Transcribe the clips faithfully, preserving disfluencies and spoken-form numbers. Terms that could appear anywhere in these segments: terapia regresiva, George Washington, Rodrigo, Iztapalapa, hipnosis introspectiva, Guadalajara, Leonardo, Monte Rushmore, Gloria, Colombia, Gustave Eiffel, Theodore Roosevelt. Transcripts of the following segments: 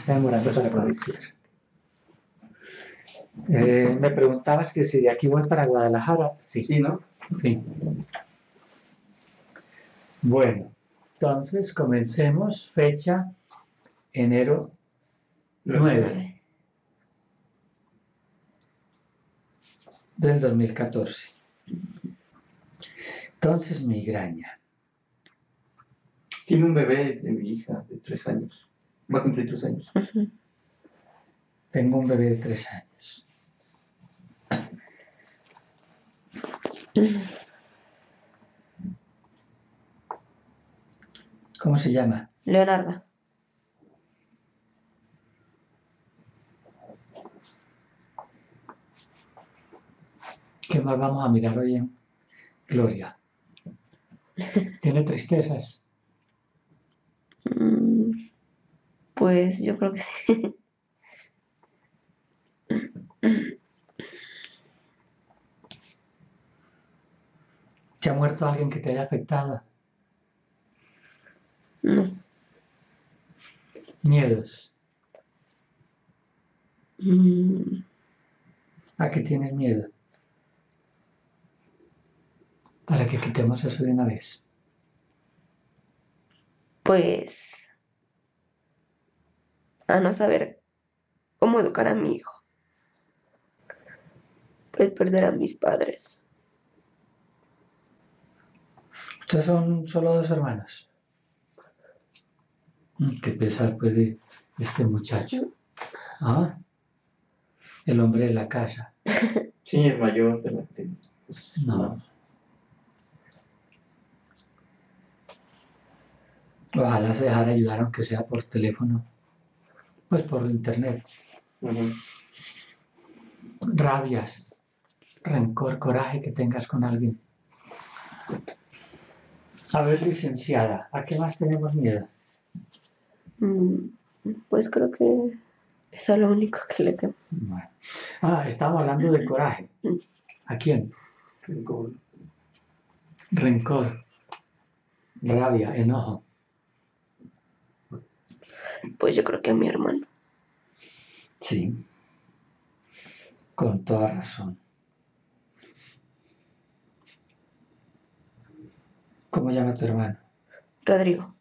está demorando para aparecer. Eh, me preguntabas que si de aquí voy para Guadalajara. Sí, sí, ¿no? Sí. Bueno, entonces comencemos. Fecha enero nueve del dos mil catorce. Entonces, migraña. Tiene un bebé de mi hija de tres años. Va a cumplir tres años. Uh-huh. Tengo un bebé de tres años. ¿Cómo se llama? Leonardo. ¿Qué más vamos a mirar hoy en Gloria? ¿Tiene tristezas? Pues yo creo que sí. ¿Te ha muerto alguien que te haya afectado? No. ¿Miedos? Mm. ¿A qué tienes miedo? Para que quitemos eso de una vez. Pues a no saber cómo educar a mi hijo. Pues perder a mis padres. ¿Ustedes son solo dos hermanos? Qué pesar pues de este muchacho. ¿Ah? El hombre de la casa. Sí, el mayor de la tele. No. Ojalá se dejara ayudar, aunque sea por teléfono, pues por internet. Uh-huh. Rabias, rencor, coraje que tengas con alguien. A ver, licenciada, ¿a qué más tenemos miedo? Mm, pues creo que eso es lo único que le temo. Bueno. Ah, estamos hablando del coraje. ¿A quién? Rencor. Rencor, rabia, enojo. Pues yo creo que a mi hermano. Sí. Con toda razón. ¿Cómo llama tu hermano? Rodrigo.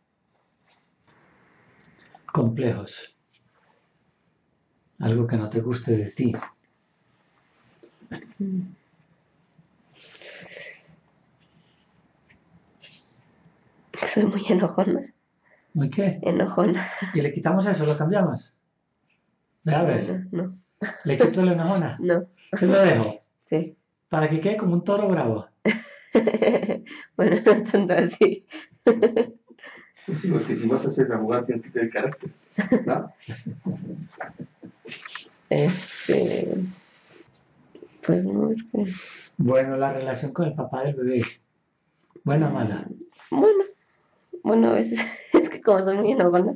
Complejos. Algo que no te guste de ti. Soy muy enojona. ¿Muy qué? Enojona. ¿Y le quitamos eso? ¿Lo cambiamos? Ve a ver. No, no. ¿Le quito la enojona? No. ¿Se lo dejo? Sí. Para que quede como un toro bravo. Bueno, no tanto así. Pues sí, porque si vas a ser abogado tienes que tener carácter, ¿no? Este... Pues no, es que... Bueno, la relación con el papá del bebé. ¿Buena o mala? Bueno. Bueno, a veces es que como soy muy enojona.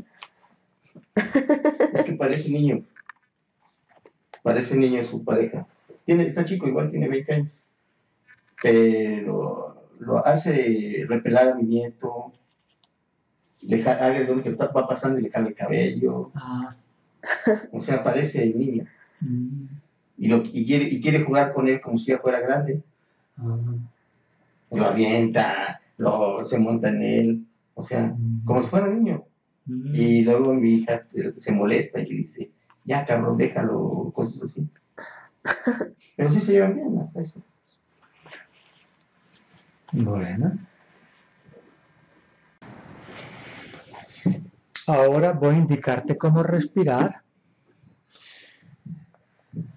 Es que parece niño. Parece niño en su pareja. Tiene, está chico, igual tiene veinte años. Pero lo hace repelar a mi nieto. Le jale donde está, va pasando y le jale el cabello. Ah. O sea, parece niño. Mm. Y, lo, y, quiere, y quiere jugar con él como si ya fuera grande. Ah. Lo avienta, lo, se monta en él. O sea, mm. como si fuera niño. Mm. Y luego mi hija se molesta y le dice, ya cabrón, déjalo, cosas así. Pero sí se llevan bien hasta eso. Bueno. Ahora voy a indicarte cómo respirar.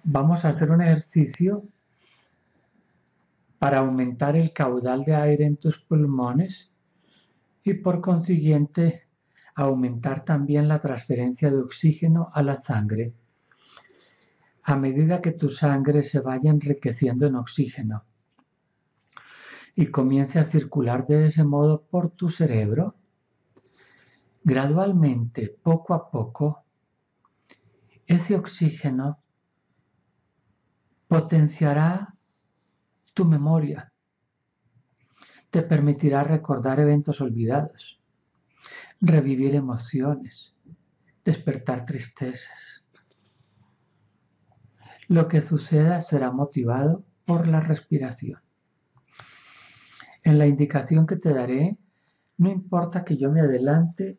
Vamos a hacer un ejercicio para aumentar el caudal de aire en tus pulmones y por consiguiente aumentar también la transferencia de oxígeno a la sangre. A medida que tu sangre se vaya enriqueciendo en oxígeno y comience a circular de ese modo por tu cerebro, gradualmente, poco a poco, ese oxígeno potenciará tu memoria. Te permitirá recordar eventos olvidados, revivir emociones, despertar tristezas. Lo que suceda será motivado por la respiración. En la indicación que te daré, no importa que yo me adelante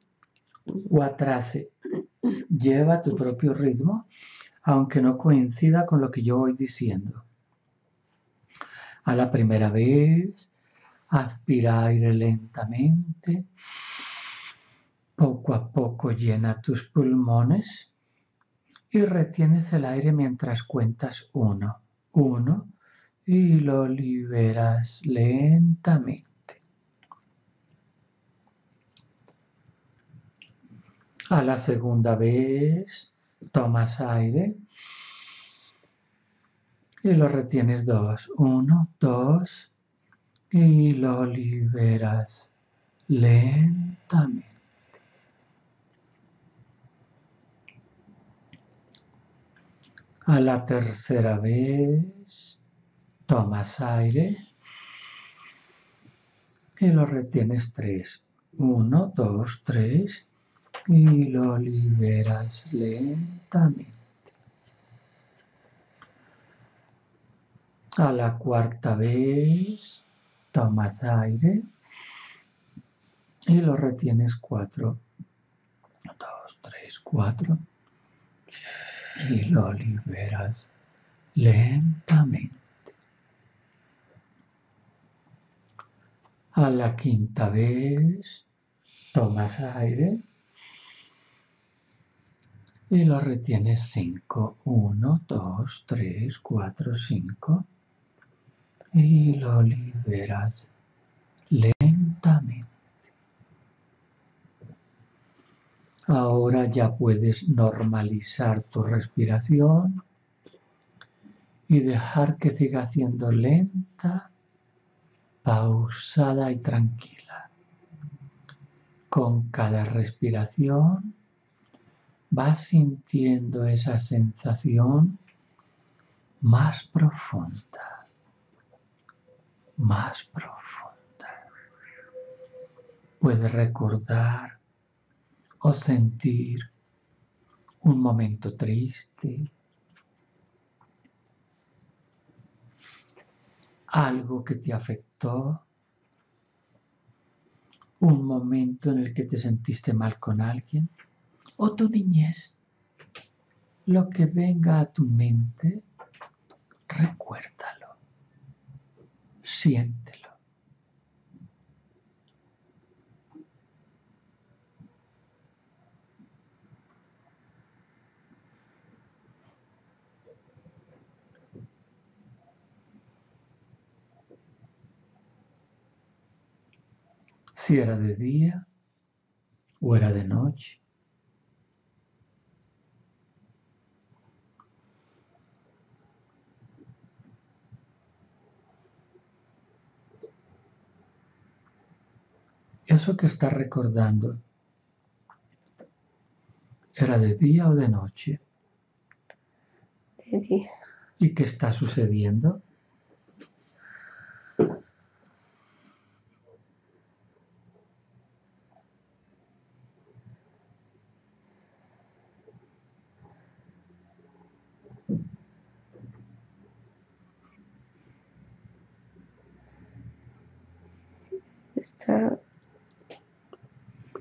o atrase, lleva tu propio ritmo, aunque no coincida con lo que yo voy diciendo. A la primera vez, aspira aire lentamente, poco a poco llena tus pulmones y retienes el aire mientras cuentas uno, uno y lo liberas lentamente. A la segunda vez tomas aire y lo retienes dos, uno, dos y lo liberas lentamente. A la tercera vez tomas aire y lo retienes tres, uno, dos, tres. Y lo liberas lentamente. A la cuarta vez tomas aire y lo retienes cuatro, dos, tres, cuatro y lo liberas lentamente. A la quinta vez tomas aire y lo retienes cinco, uno, dos, tres, cuatro, cinco y lo liberas lentamente. Ahora ya puedes normalizar tu respiración y dejar que siga siendo lenta, pausada y tranquila. Con cada respiración vas sintiendo esa sensación más profunda, más profunda. Puedes recordar o sentir un momento triste, algo que te afectó, un momento en el que te sentiste mal con alguien, o tu niñez. Lo que venga a tu mente, recuérdalo, siéntelo. Si era de día o era de noche, eso que estás recordando, ¿era de día o de noche? De día. ¿Y qué está sucediendo? Está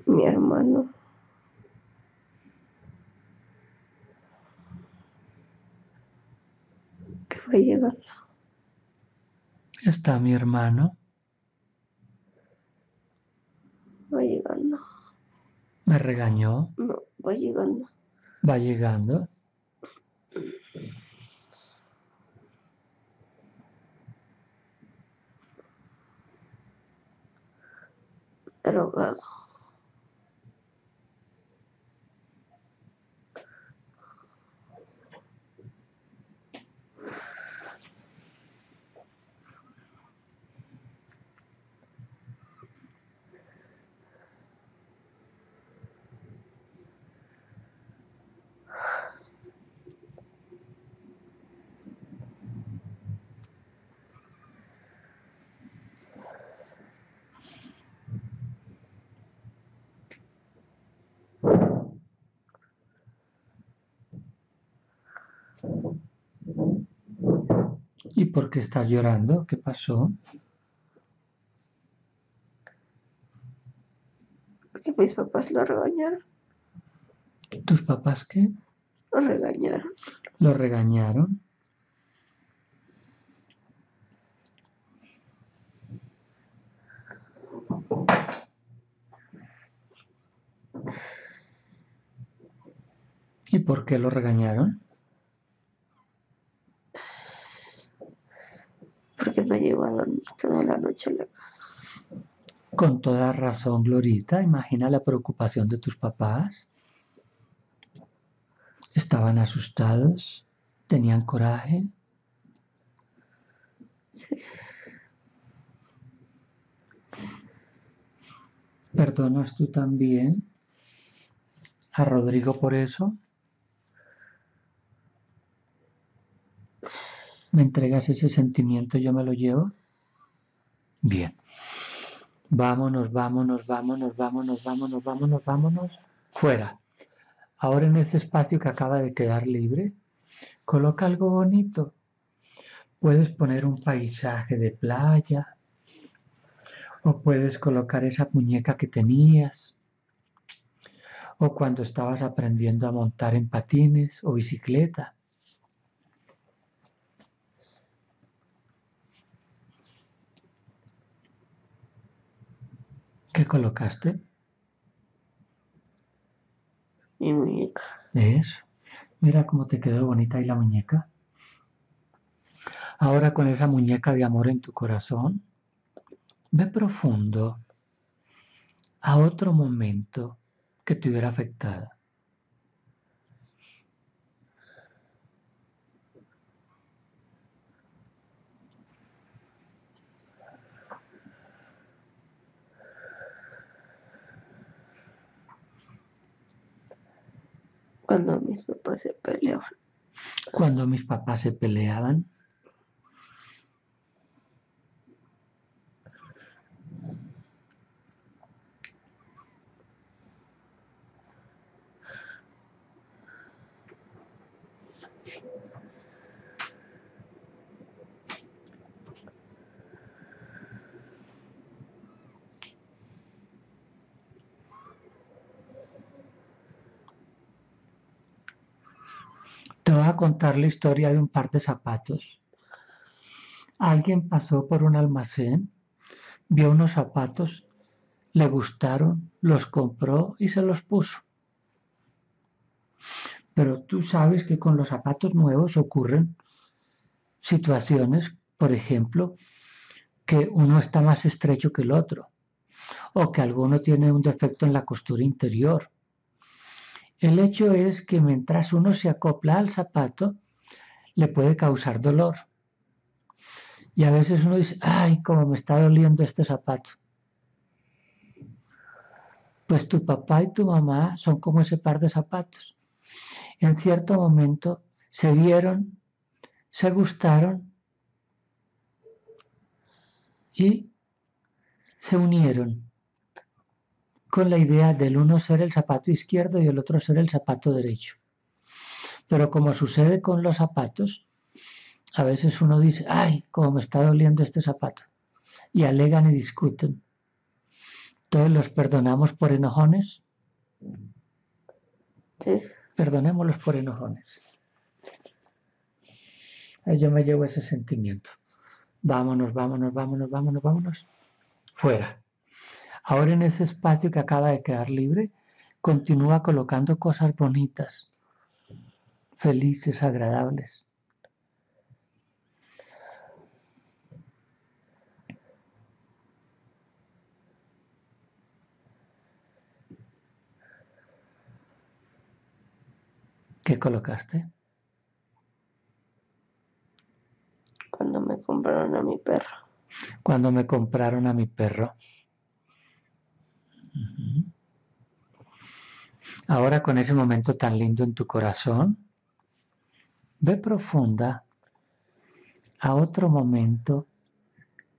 mi hermano. ¿Qué va a llegar? Está mi hermano. Va llegando. ¿Me regañó? No, va llegando. ¿Va llegando? Drogado. ¿Y por qué estás llorando? ¿Qué pasó? Porque mis papás lo regañaron. ¿Tus papás qué? Lo regañaron. ¿Lo regañaron? ¿Y por qué lo regañaron? Porque no llegó a dormir toda la noche en la casa. Con toda razón, Glorita. Imagina la preocupación de tus papás. ¿Estaban asustados? ¿Tenían coraje? Sí. ¿Perdonas tú también a Rodrigo por eso? ¿Me entregas ese sentimiento y yo me lo llevo? Bien. Vámonos, vámonos, vámonos, vámonos, vámonos, vámonos, vámonos. Fuera. Ahora en este espacio que acaba de quedar libre, coloca algo bonito. Puedes poner un paisaje de playa. O puedes colocar esa muñeca que tenías. O cuando estabas aprendiendo a montar en patines o bicicleta. ¿Qué colocaste? Mi muñeca. Eso. Mira cómo te quedó bonita ahí la muñeca. Ahora con esa muñeca de amor en tu corazón, ve profundo a otro momento que te hubiera afectado. Cuando mis papás se peleaban. Cuando mis papás se peleaban. Te voy a contar la historia de un par de zapatos. Alguien pasó por un almacén, vio unos zapatos, le gustaron, los compró y se los puso. Pero tú sabes que con los zapatos nuevos ocurren situaciones, por ejemplo, que uno está más estrecho que el otro, o que alguno tiene un defecto en la costura interior. El hecho es que mientras uno se acopla al zapato, le puede causar dolor. Y a veces uno dice, ¡ay, cómo me está doliendo este zapato! Pues tu papá y tu mamá son como ese par de zapatos. En cierto momento se vieron, se gustaron y se unieron, con la idea del uno ser el zapato izquierdo y el otro ser el zapato derecho. Pero como sucede con los zapatos, a veces uno dice, ¡ay, cómo me está doliendo este zapato! Y alegan y discuten. ¿Entonces los perdonamos por enojones? Sí. Perdonémoslos por enojones. Ahí yo me llevo ese sentimiento. Vámonos, vámonos, vámonos, vámonos, vámonos. Fuera. Ahora en ese espacio que acaba de quedar libre, continúa colocando cosas bonitas, felices, agradables. ¿Qué colocaste? Cuando me compraron a mi perro. Cuando me compraron a mi perro. Ahora con ese momento tan lindo en tu corazón, ve profunda a otro momento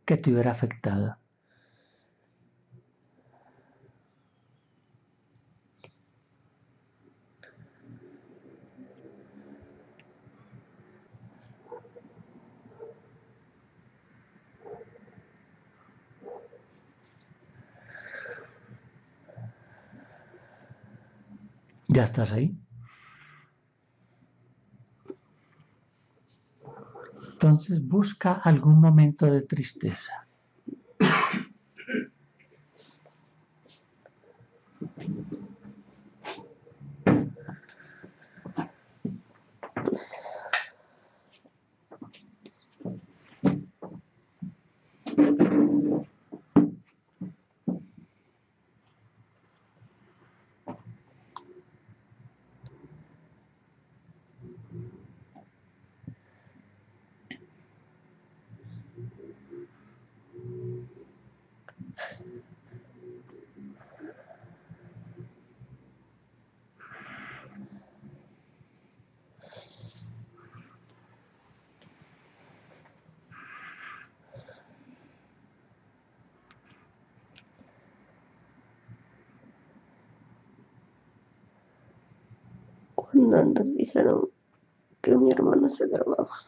que te hubiera afectado. ¿Ya estás ahí? Entonces busca algún momento de tristeza. Cuando nos dijeron que mi hermano se drogaba.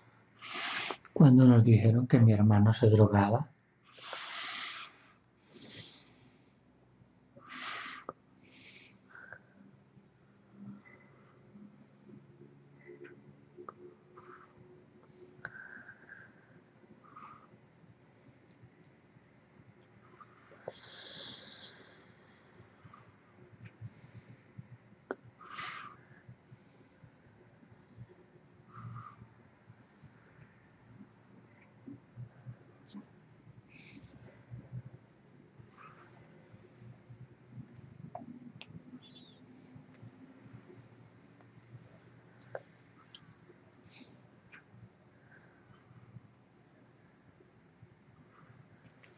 Cuando nos dijeron que mi hermano se drogaba.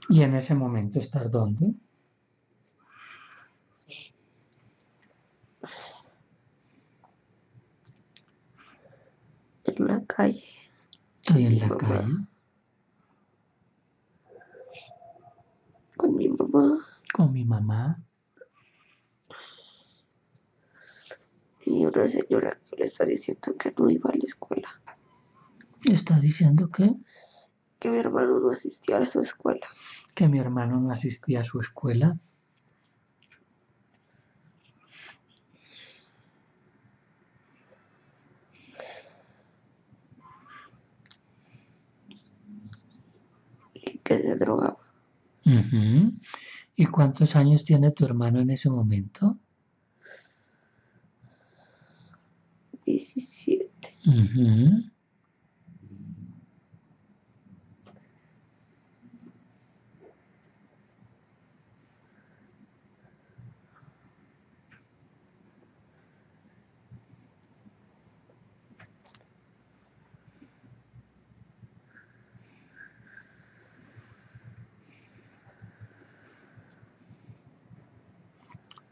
¿Y en ese momento estás dónde? En la calle. Estoy en la mamá. calle. Con mi mamá. Con mi mamá. Y una señora que le está diciendo que no iba a la escuela. ¿Está diciendo qué? Que mi hermano no asistía a su escuela. Que mi hermano no asistía a su escuela. Y que se drogaba. Uh-huh. ¿Y cuántos años tiene tu hermano en ese momento? diecisiete. Uh-huh.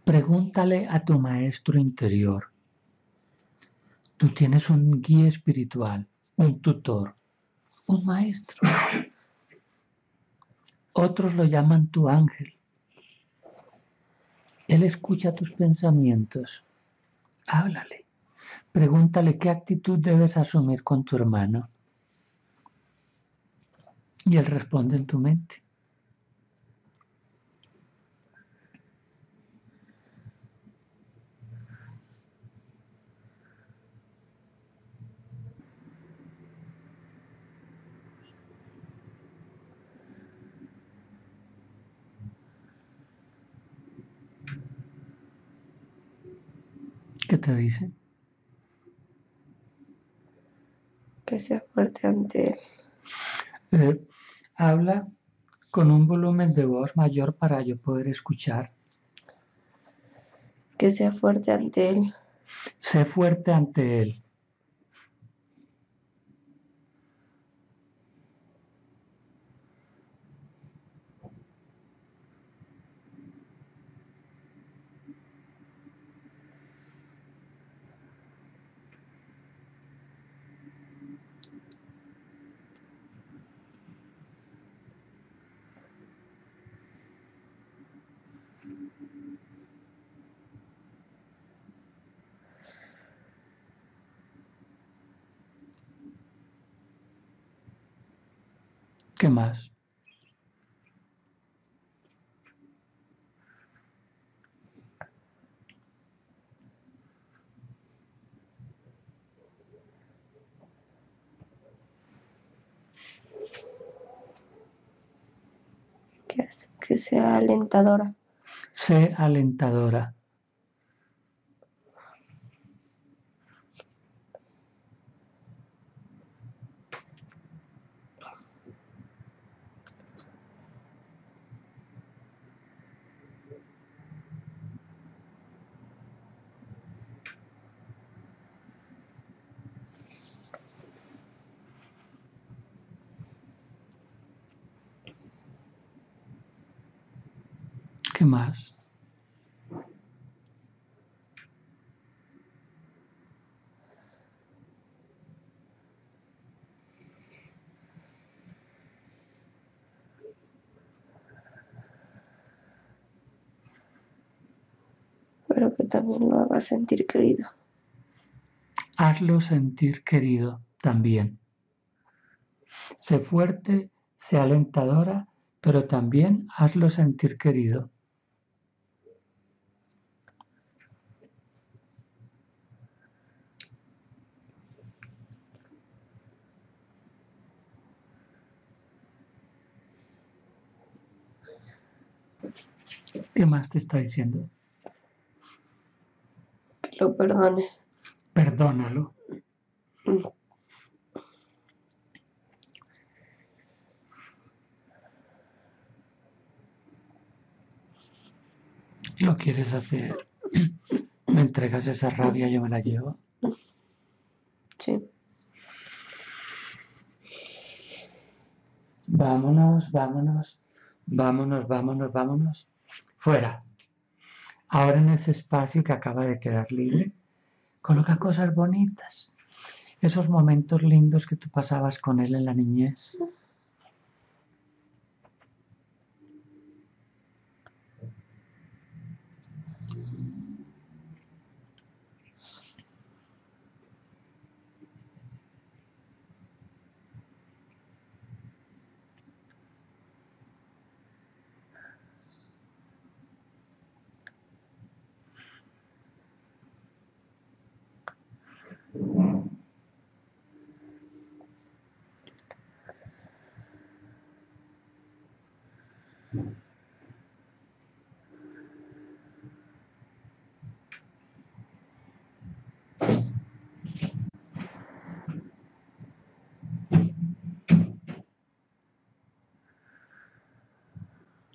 Pregúntale a tu maestro interior. Tú tienes un guía espiritual, un tutor, un maestro. Otros lo llaman tu ángel. Él escucha tus pensamientos. Háblale. Pregúntale qué actitud debes asumir con tu hermano. Y él responde en tu mente. ¿Qué te dice? Que sea fuerte ante él. Eh, habla con un volumen de voz mayor para yo poder escuchar. Que sea fuerte ante él. Sé fuerte ante él. ¿Qué más? que hace que sea alentadora. Sé alentadora. ¿Qué más? Pero que también lo haga sentir querido. Hazlo sentir querido también. Sé fuerte, sé alentadora, pero también hazlo sentir querido. ¿Qué más te está diciendo? Que lo perdone. Perdónalo. Mm. ¿Lo quieres hacer? ¿Me entregas esa rabia y yo me la llevo? Sí. Vámonos, vámonos, vámonos, vámonos, vámonos. Fuera. Ahora en ese espacio que acaba de quedar libre, coloca cosas bonitas. Esos momentos lindos que tú pasabas con él en la niñez.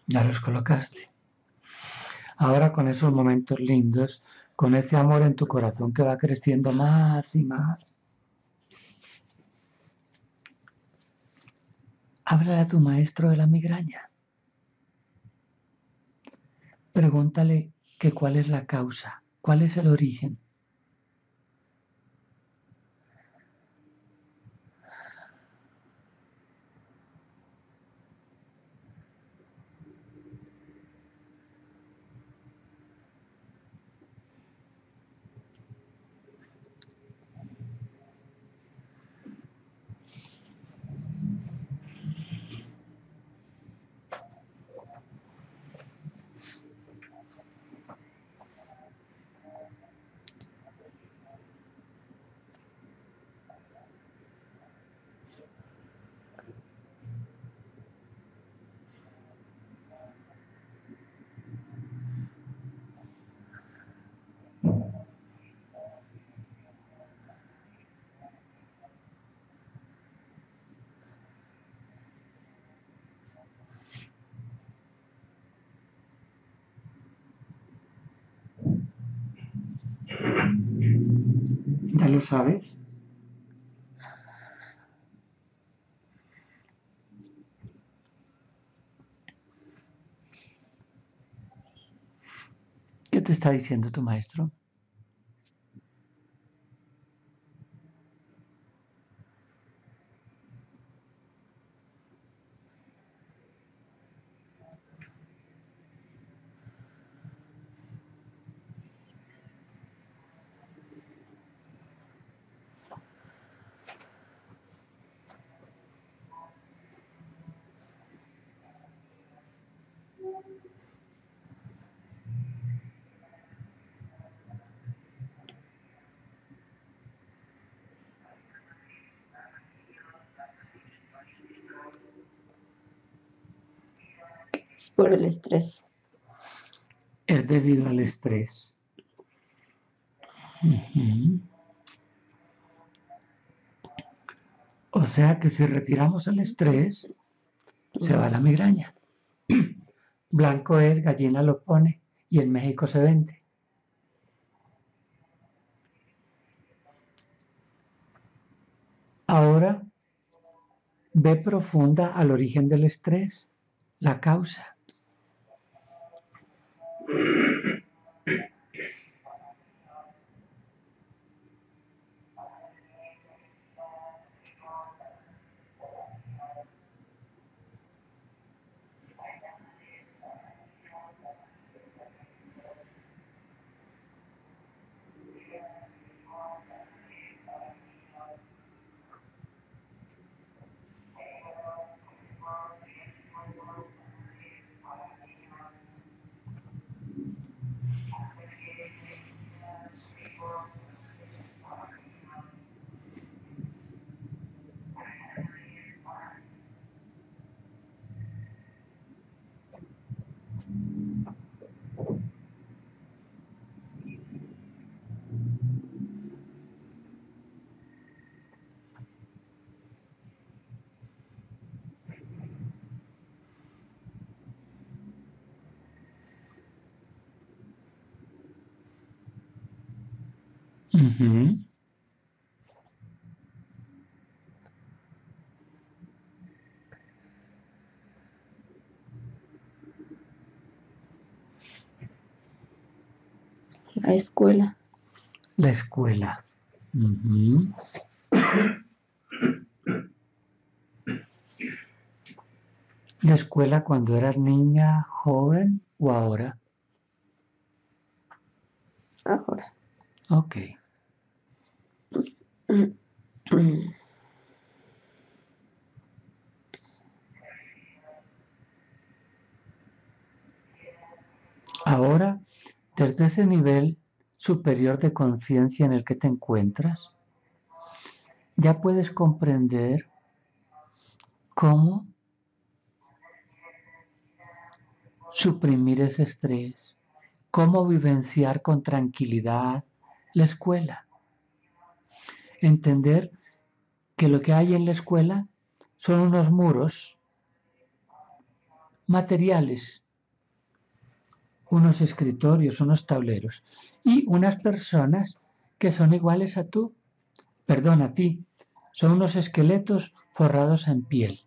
Ya los colocaste. Ahora con esos momentos lindos, con ese amor en tu corazón que va creciendo más y más, háblale a tu maestro de la migraña. Pregúntale que cuál es la causa, cuál es el origen. ¿Ya lo sabes? ¿Qué te está diciendo tu maestro? Es por el estrés. Es debido al estrés. Uh-huh. O sea que si retiramos el estrés, se va la migraña. Blanco es, gallina lo pone, y en México se vende. Ahora, ve profunda al origen del estrés, la causa. Uh-huh. La escuela. La escuela. Uh-huh. La escuela cuando eras niña, joven o ahora. Ahora. Ok. Ahora, desde ese nivel superior de conciencia en el que te encuentras, ya puedes comprender cómo suprimir ese estrés, cómo vivenciar con tranquilidad la escuela. Entender que lo que hay en la escuela son unos muros materiales, unos escritorios, unos tableros y unas personas que son iguales a tú, perdón, a ti, son unos esqueletos forrados en piel,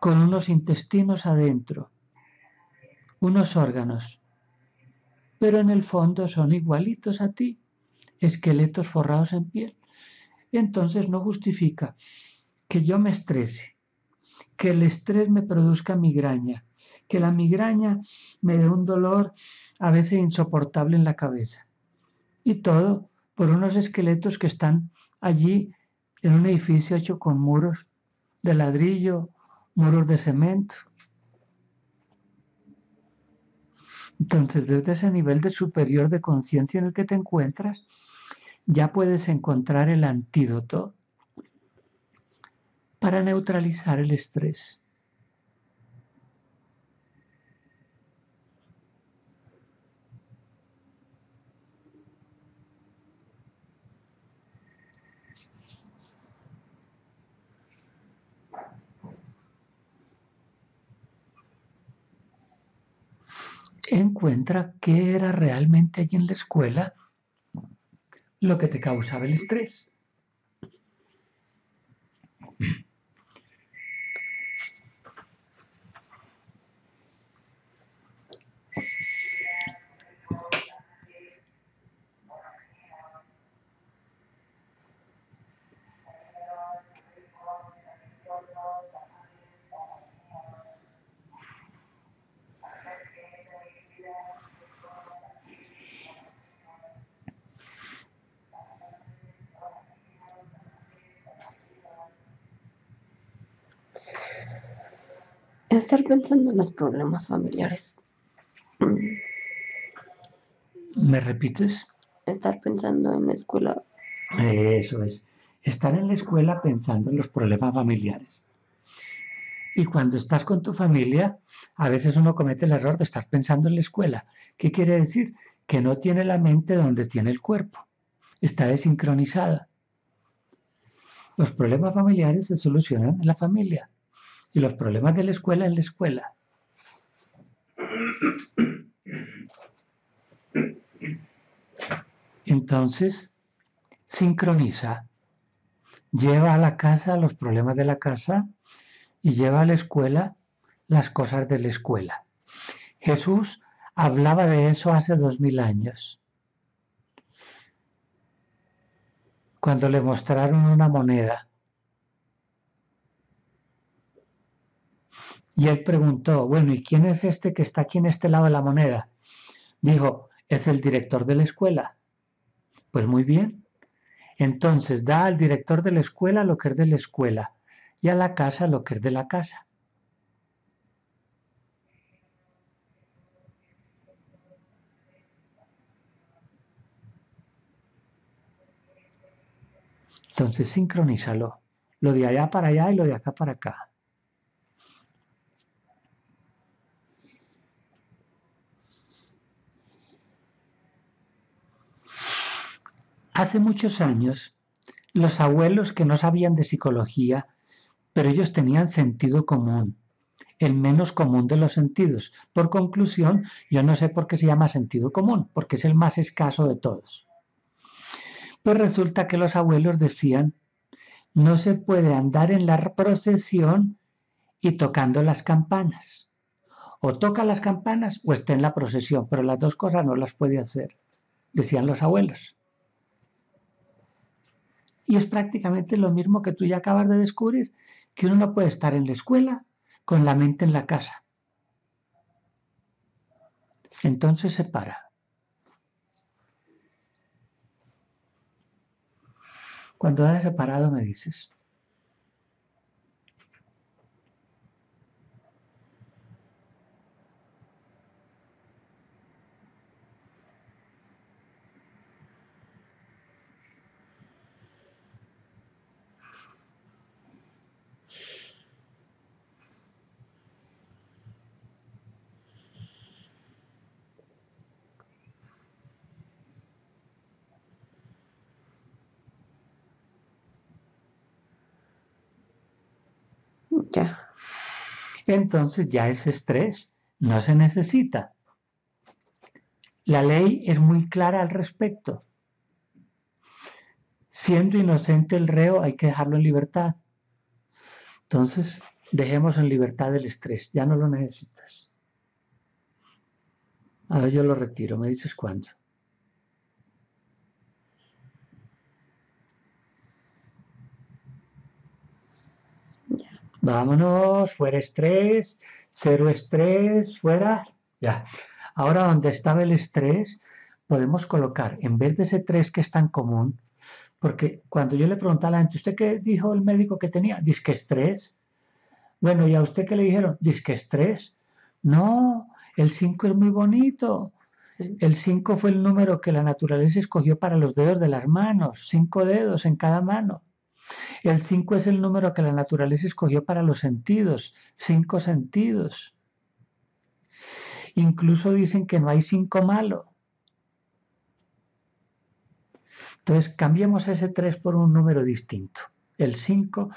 con unos intestinos adentro, unos órganos, pero en el fondo son igualitos a ti. Esqueletos forrados en piel. Entonces no justifica que yo me estrese, que el estrés me produzca migraña, que la migraña me dé un dolor a veces insoportable en la cabeza. Y todo por unos esqueletos que están allí en un edificio hecho con muros de ladrillo, muros de cemento. Entonces, desde ese nivel de superior de conciencia en el que te encuentras, ya puedes encontrar el antídoto para neutralizar el estrés. Encuentra qué era realmente allí en la escuela lo que te causaba el estrés. Estar pensando en los problemas familiares. ¿Me repites? Estar pensando en la escuela. Eso es. Estar en la escuela pensando en los problemas familiares. Y cuando estás con tu familia, a veces uno comete el error de estar pensando en la escuela. ¿Qué quiere decir? Que no tiene la mente donde tiene el cuerpo. Está desincronizada. Los problemas familiares se solucionan en la familia. Y los problemas de la escuela en la escuela. Entonces, sincroniza. Lleva a la casa los problemas de la casa y lleva a la escuela las cosas de la escuela. Jesús hablaba de eso hace dos mil años. Cuando le mostraron una moneda. Y él preguntó, bueno, ¿y quién es este que está aquí en este lado de la moneda? Dijo, es el director de la escuela. Pues muy bien. Entonces, da al director de la escuela lo que es de la escuela y a la casa lo que es de la casa. Entonces, sincronízalo. Lo de allá para allá y lo de acá para acá. Hace muchos años, los abuelos que no sabían de psicología, pero ellos tenían sentido común, el menos común de los sentidos. Por conclusión, yo no sé por qué se llama sentido común, porque es el más escaso de todos. Pues resulta que los abuelos decían, no se puede andar en la procesión y tocando las campanas. O toca las campanas o está en la procesión, pero las dos cosas no las puede hacer, decían los abuelos. Y es prácticamente lo mismo que tú ya acabas de descubrir, que uno no puede estar en la escuela con la mente en la casa. Entonces se para. Cuando hayas separado me dices. Ya. Entonces ya ese estrés no se necesita. La ley es muy clara al respecto. Siendo inocente el reo, hay que dejarlo en libertad. Entonces, dejemos en libertad el estrés, ya no lo necesitas. A ver, yo lo retiro, me dices cuándo. Vámonos, fuera estrés, cero estrés, fuera, ya. Ahora donde estaba el estrés, podemos colocar, en vez de ese tres que es tan común, porque cuando yo le pregunté a la gente, ¿usted qué dijo el médico que tenía? Dice que estrés. Bueno, ¿y a usted qué le dijeron? Dice que estrés. No, el cinco es muy bonito. El cinco fue el número que la naturaleza escogió para los dedos de las manos, cinco dedos en cada mano. El cinco es el número que la naturaleza escogió para los sentidos, cinco sentidos. Incluso dicen que no hay cinco malo. Entonces cambiemos ese tres por un número distinto. El cinco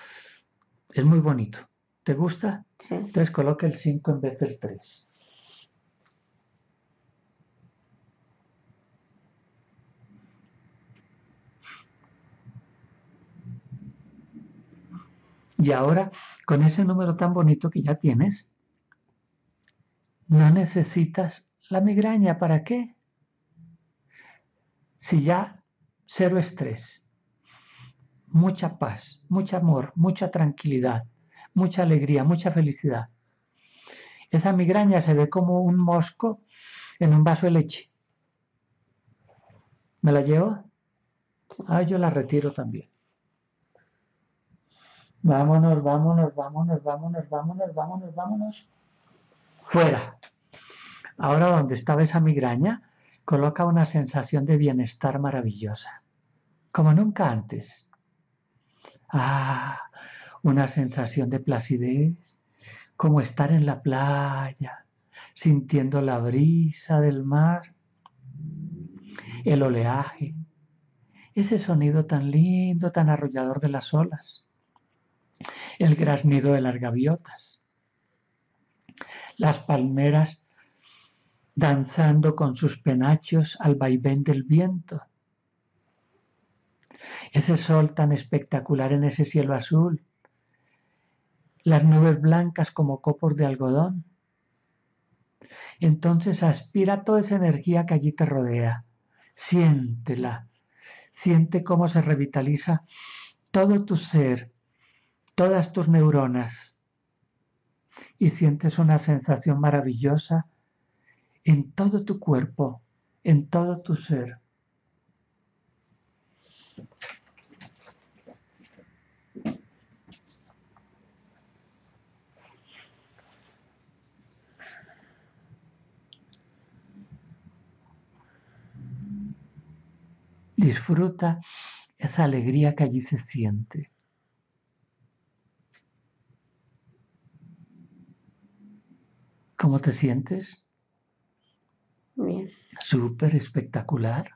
es muy bonito. ¿Te gusta? Sí. Entonces coloca el cinco en vez del tres. Y ahora, con ese número tan bonito que ya tienes, no necesitas la migraña. ¿Para qué? Si ya cero estrés, mucha paz, mucho amor, mucha tranquilidad, mucha alegría, mucha felicidad. Esa migraña se ve como un mosco en un vaso de leche. ¿Me la llevo? Ah, yo la retiro también. Vámonos, vámonos, vámonos, vámonos, vámonos, vámonos, vámonos. Fuera. Ahora donde estaba esa migraña, coloca una sensación de bienestar maravillosa. Como nunca antes. Ah, una sensación de placidez como estar en la playa, sintiendo la brisa del mar, el oleaje, ese sonido tan lindo, tan arrullador de las olas, el graznido de las gaviotas, las palmeras danzando con sus penachos al vaivén del viento, ese sol tan espectacular en ese cielo azul, las nubes blancas como copos de algodón. Entonces aspira toda esa energía que allí te rodea, siéntela, siente cómo se revitaliza todo tu ser, todas tus neuronas, y sientes una sensación maravillosa en todo tu cuerpo, en todo tu ser. Disfruta esa alegría que allí se siente. ¿Cómo te sientes? Bien. Súper espectacular.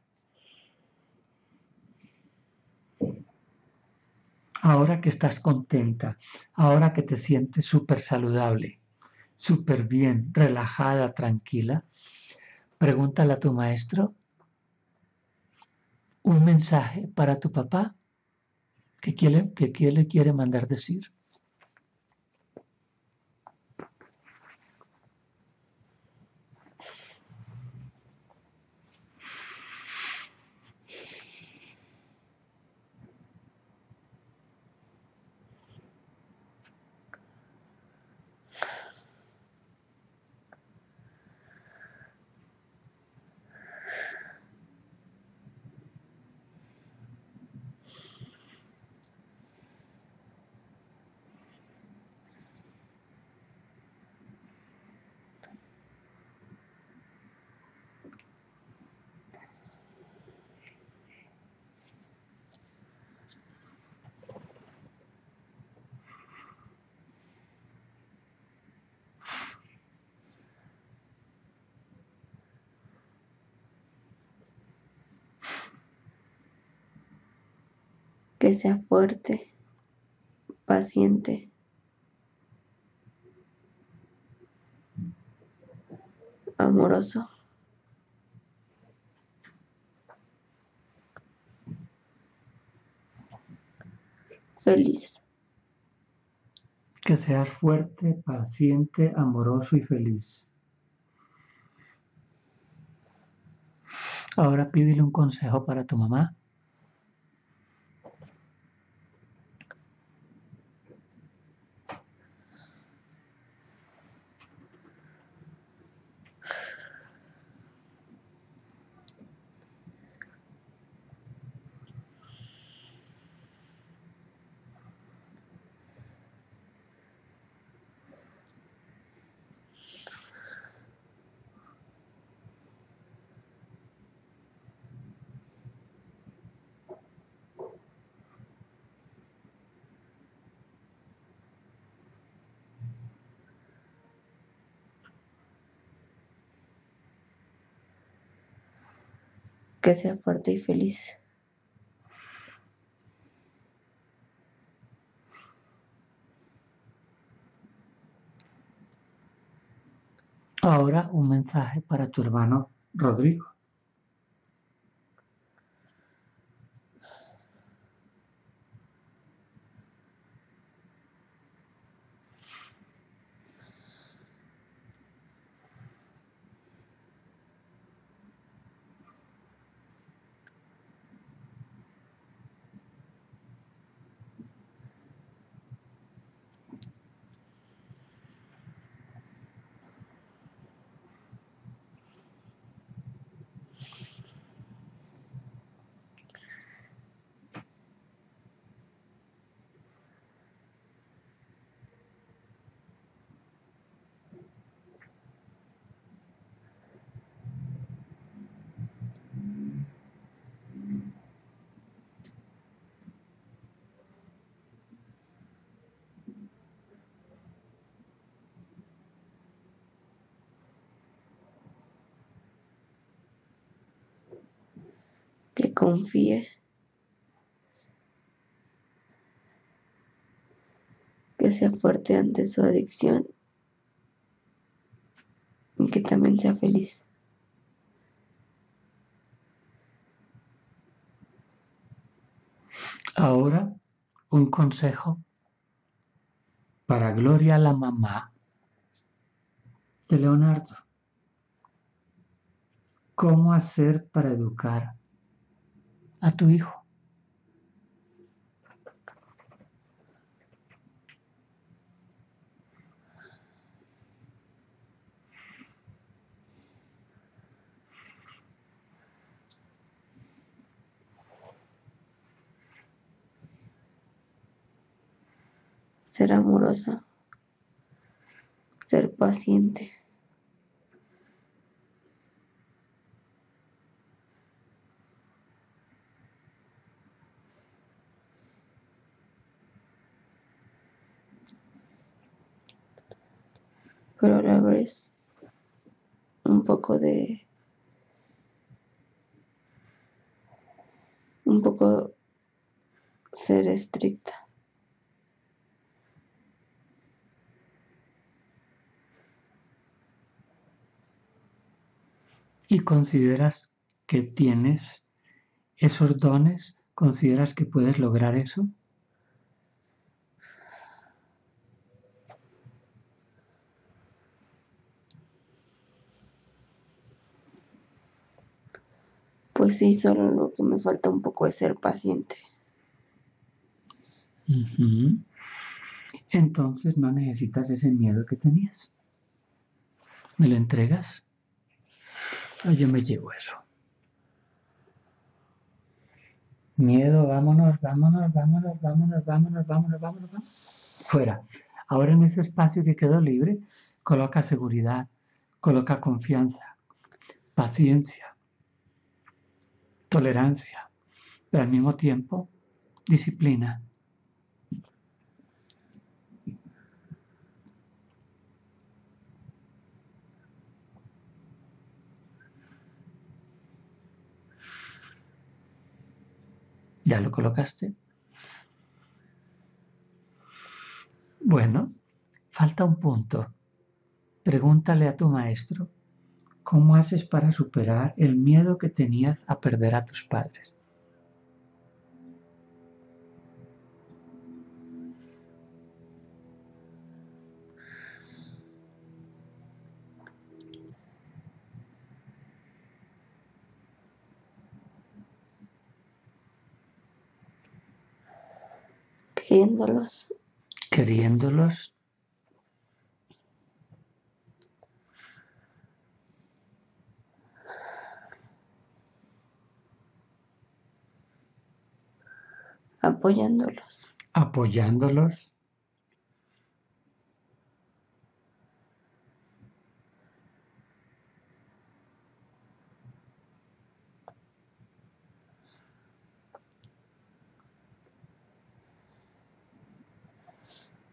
Ahora que estás contenta, ahora que te sientes súper saludable, súper bien, relajada, tranquila, pregúntale a tu maestro un mensaje para tu papá que quiere, que quiere, quiere mandar decir. Que sea fuerte, paciente, amoroso, feliz. Que seas fuerte, paciente, amoroso y feliz. Ahora pídele un consejo para tu mamá. Que sea fuerte y feliz. Ahora un mensaje para tu hermano Rodrigo. confíe, que sea fuerte ante su adicción y que también sea feliz. Ahora, un consejo para Gloria, la mamá de Leonardo. ¿Cómo hacer para educar a tu hijo? Ser amorosa, ser paciente, pero a la vez un poco de un poco ser estricta. ¿Y consideras que tienes esos dones? ¿Consideras que puedes lograr eso? Pues sí, solo lo que me falta un poco es ser paciente. Uh-huh. Entonces no necesitas ese miedo que tenías. ¿Me lo entregas? Oh, yo me llevo eso. Miedo, vámonos, vámonos, vámonos, vámonos, vámonos, vámonos, vámonos, vámonos. Fuera. Ahora en ese espacio que quedó libre, coloca seguridad, coloca confianza, paciencia, tolerancia, pero al mismo tiempo, disciplina. ¿Ya lo colocaste? Bueno, falta un punto. Pregúntale a tu maestro, ¿cómo haces para superar el miedo que tenías a perder a tus padres? Queriéndolos. Queriéndolos. Apoyándolos. Apoyándolos.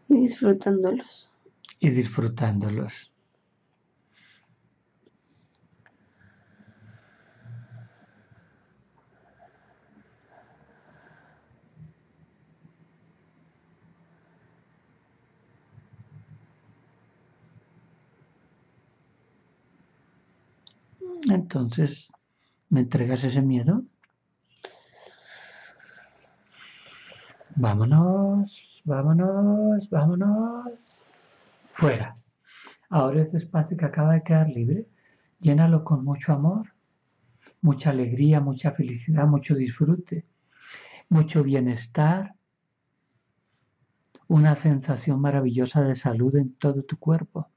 Y disfrutándolos. Y disfrutándolos. Entonces, ¿me entregas ese miedo? Vámonos. Vámonos, vámonos, fuera. Ahora ese espacio que acaba de quedar libre, llénalo con mucho amor, mucha alegría, mucha felicidad, mucho disfrute, mucho bienestar, una sensación maravillosa de salud en todo tu cuerpo.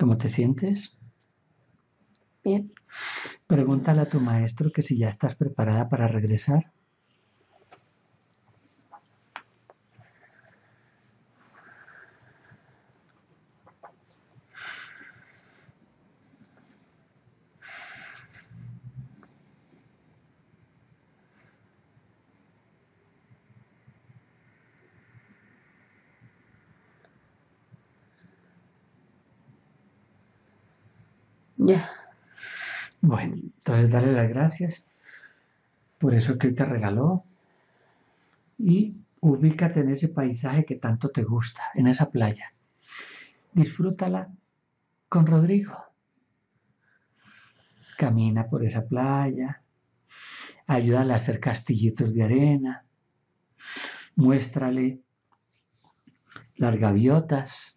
¿Cómo te sientes? Bien. Pregúntale a tu maestro que si ya estás preparada para regresar. Ya. Bueno, entonces dale las gracias por eso que te regaló y ubícate en ese paisaje que tanto te gusta, en esa playa. Disfrútala con Rodrigo. Camina por esa playa, ayúdale a hacer castillitos de arena, muéstrale las gaviotas.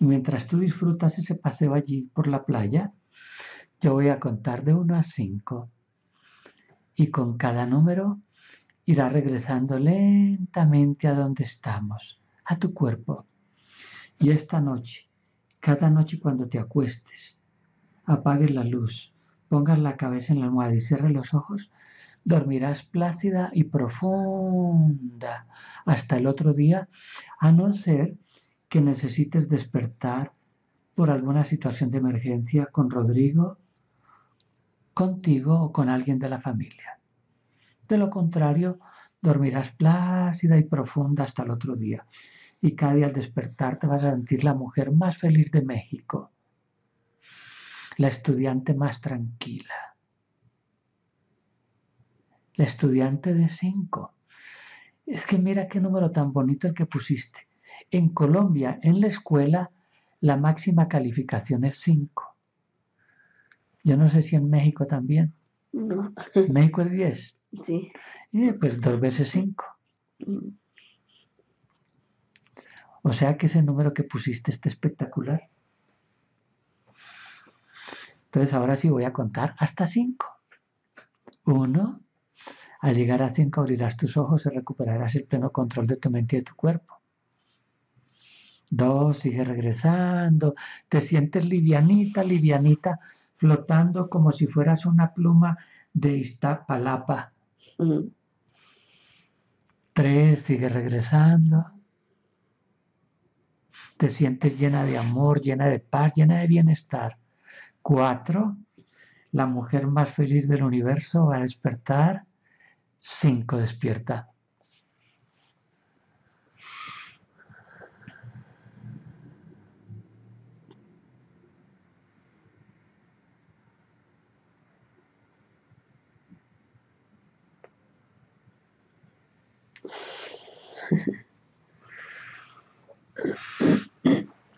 Y mientras tú disfrutas ese paseo allí por la playa, yo voy a contar de uno a cinco. Y con cada número irá regresando lentamente a donde estamos, a tu cuerpo. Y esta noche, cada noche cuando te acuestes, apagues la luz, pongas la cabeza en la almohada y cierres los ojos, dormirás plácida y profunda hasta el otro día, a no ser que necesites despertar por alguna situación de emergencia con Rodrigo, contigo o con alguien de la familia. De lo contrario, dormirás plácida y profunda hasta el otro día. Y cada día al despertar te vas a sentir la mujer más feliz de México, la estudiante más tranquila, la estudiante de cinco. Es que mira qué número tan bonito el que pusiste. En Colombia, en la escuela, la máxima calificación es cinco. Yo no sé si en México también. No. ¿En México es diez? Sí. Eh, pues dos veces cinco. O sea que ese número que pusiste está espectacular. Entonces ahora sí voy a contar hasta cinco. Uno. Al llegar a cinco abrirás tus ojos y recuperarás el pleno control de tu mente y de tu cuerpo. Dos, sigue regresando, te sientes livianita, livianita, flotando como si fueras una pluma de Iztapalapa. Uh-huh. Tres, sigue regresando, te sientes llena de amor, llena de paz, llena de bienestar. Cuatro, la mujer más feliz del universo va a despertar. Cinco, despierta.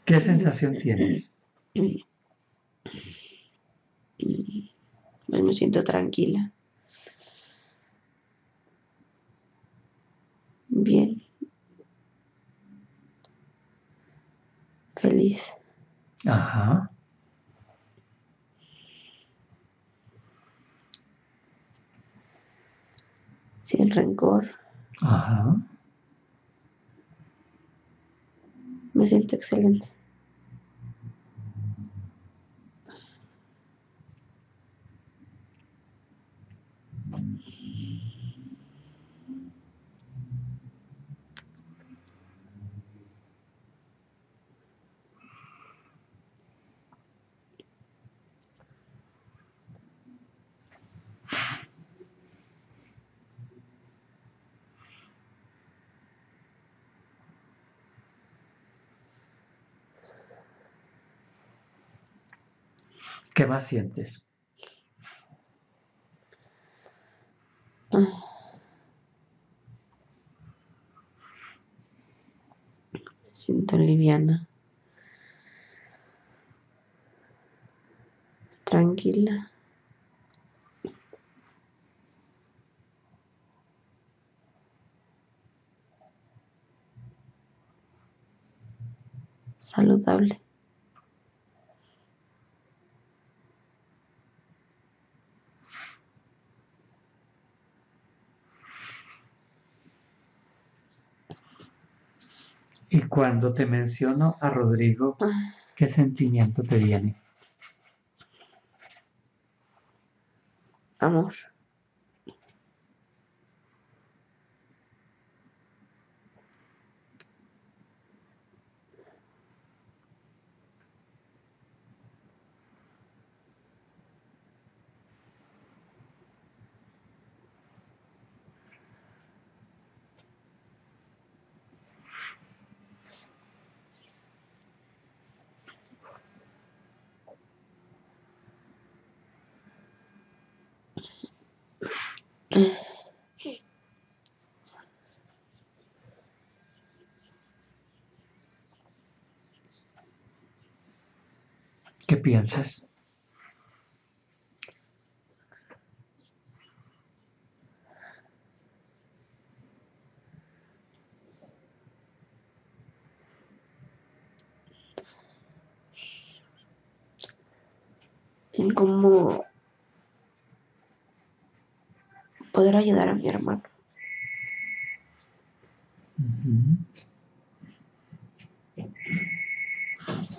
¿Qué sensación tienes? Me siento tranquila. Bien. Feliz. Ajá. Sin rencor. Ajá. Me siento excelente. ¿Qué más sientes? Me siento liviana, tranquila. Saludable. Y cuando te menciono a Rodrigo, ¿qué sentimiento te viene? amor. ¿Qué piensas? En cómo poder ayudar a mi hermano.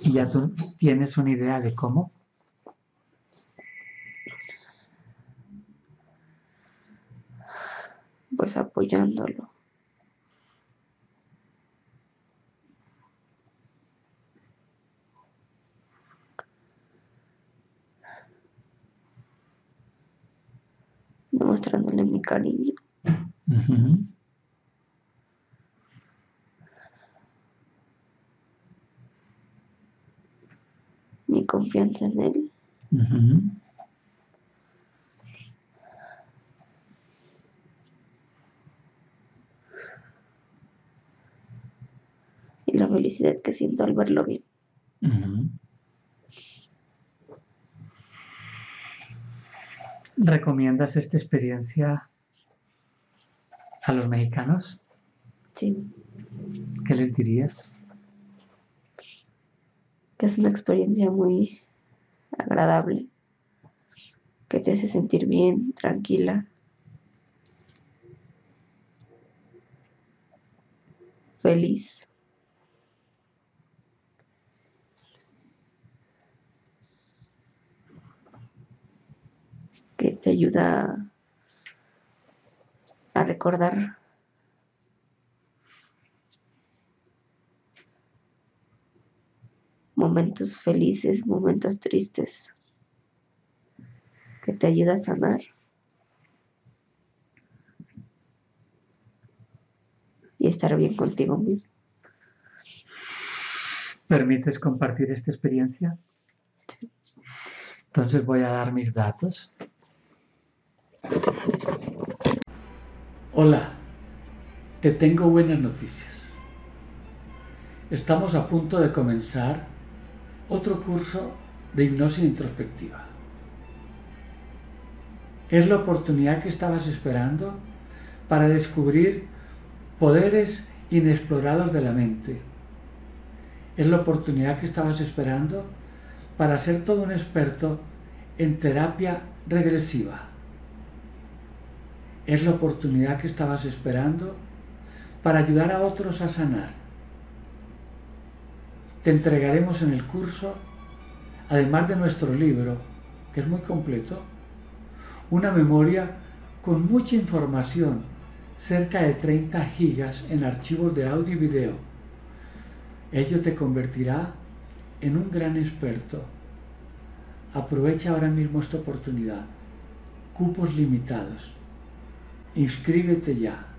¿Y ya tú tienes una idea de cómo? Pues apoyándolo. Demostrándole mi cariño. Uh-huh. Mi confianza en él. Uh-huh. Y la felicidad que siento al verlo bien. Uh-huh. ¿Recomiendas esta experiencia a los mexicanos? Sí. ¿Qué les dirías? Que es una experiencia muy agradable, que te hace sentir bien, tranquila, feliz. Que te ayuda a recordar momentos felices, momentos tristes, que te ayuda a sanar y estar bien contigo mismo. ¿Permites compartir esta experiencia? Sí. Entonces voy a dar mis datos. Hola, te tengo buenas noticias. Estamos a punto de comenzar otro curso de hipnosis introspectiva. Es la oportunidad que estabas esperando para descubrir poderes inexplorados de la mente. Es la oportunidad que estabas esperando para ser todo un experto en terapia regresiva. Es la oportunidad que estabas esperando para ayudar a otros a sanar. Te entregaremos en el curso, además de nuestro libro, que es muy completo, una memoria con mucha información, cerca de treinta gigas en archivos de audio y video. Ello te convertirá en un gran experto. Aprovecha ahora mismo esta oportunidad. Cupos limitados. Inscríbete ya.